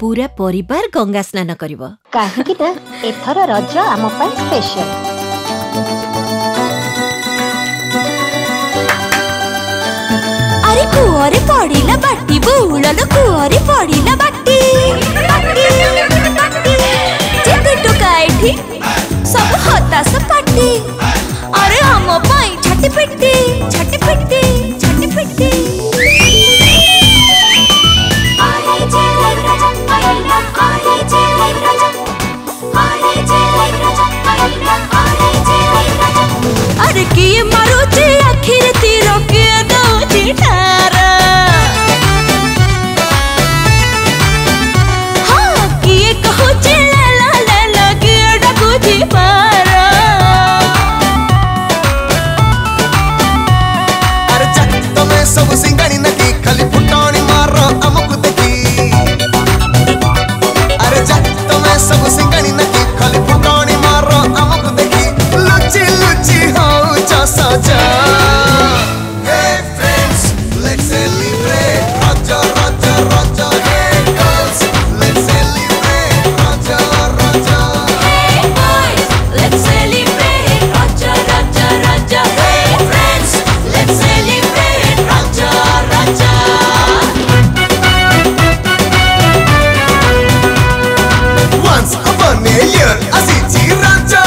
पूरा परिवार गंगा स्नान करिवो काहे ना एथर रज आम पाई स्पेशल। अरे कुआरे पड़िला बाटी बुळलो कुआरे पड़िला बाटी चिकटो काठी सब हताश पाटी। अरे हम पाई छाटी पिटी छाटी पिटी छाटी पिटी। अरे की मारुची आखिर तीर के दौची ठारा हाँ किए कहूची लैला लैला के डकुची पारा। अरे चक तमें सब सिंगानी नदी खाली फुटानी मारो अमुक देखी। अरे चक तमें सब सिंगानी नदी खाली फुटानी मारो अमुक देखी। लुची लुची हाँ saja hey friends let's celebrate raja raja raja hey girls let's celebrate raja raja hey boys let's celebrate raja raja raja hey friends let's celebrate raja raja once upon a year asiji raja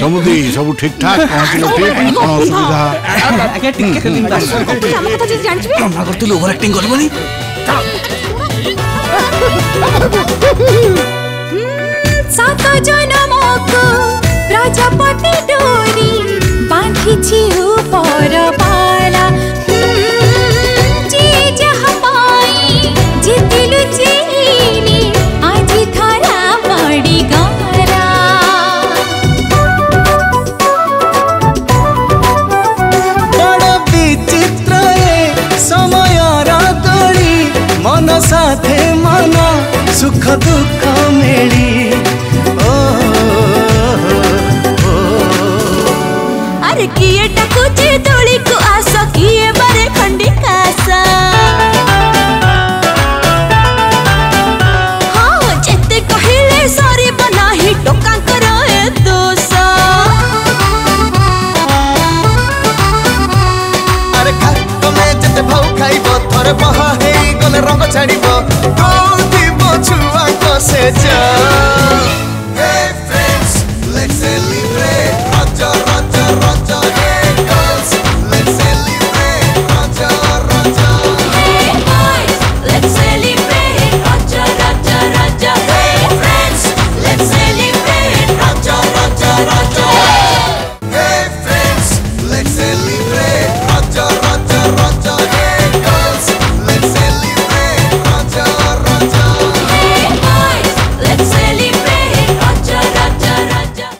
समुदी सब ठीक ठाक पहुँचलो ठीक कोनो असुविधा आके ठीक करली हम कथा जे जानबे हमरा करते ओवर एक्टिंग करबनी सात जन्मक प्रजापति डोरी बांधी छी ऊपर पाला जी जहां पाई जितलु जीनी आज थारा पड़ी गारा। मन साथे माना सुख दुख